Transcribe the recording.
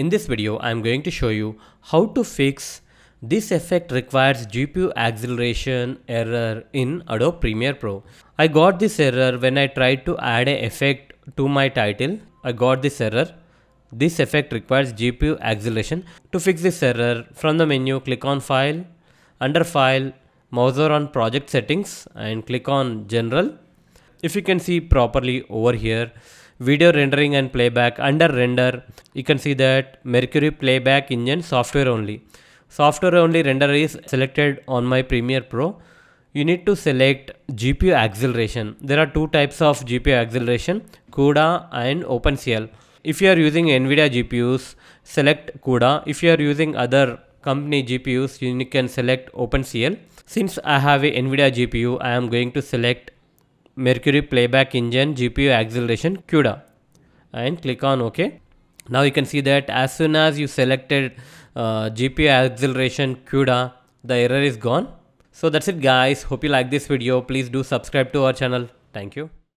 In this video, I am going to show you how to fix this effect requires GPU acceleration error in Adobe Premiere Pro. I got this error when I tried to add an effect to my title. I got this error. This effect requires GPU acceleration. To fix this error, from the menu, click on File, under File, mouse over on Project Settings and click on General. If you can see properly over here, video rendering and playback, under render, you can see that Mercury playback engine software only. Software only render is selected on my Premiere Pro. You need to select GPU acceleration. There are two types of GPU acceleration, CUDA and OpenCL. If you are using Nvidia GPUs, select CUDA. If you are using other company GPUs, you can select OpenCL. Since I have a Nvidia GPU, I am going to select Mercury playback engine GPU acceleration CUDA and click on OK. Now you can see that as soon as you selected GPU acceleration CUDA, the error is gone. So that's it guys. Hope you like this video. Please do subscribe to our channel. Thank you.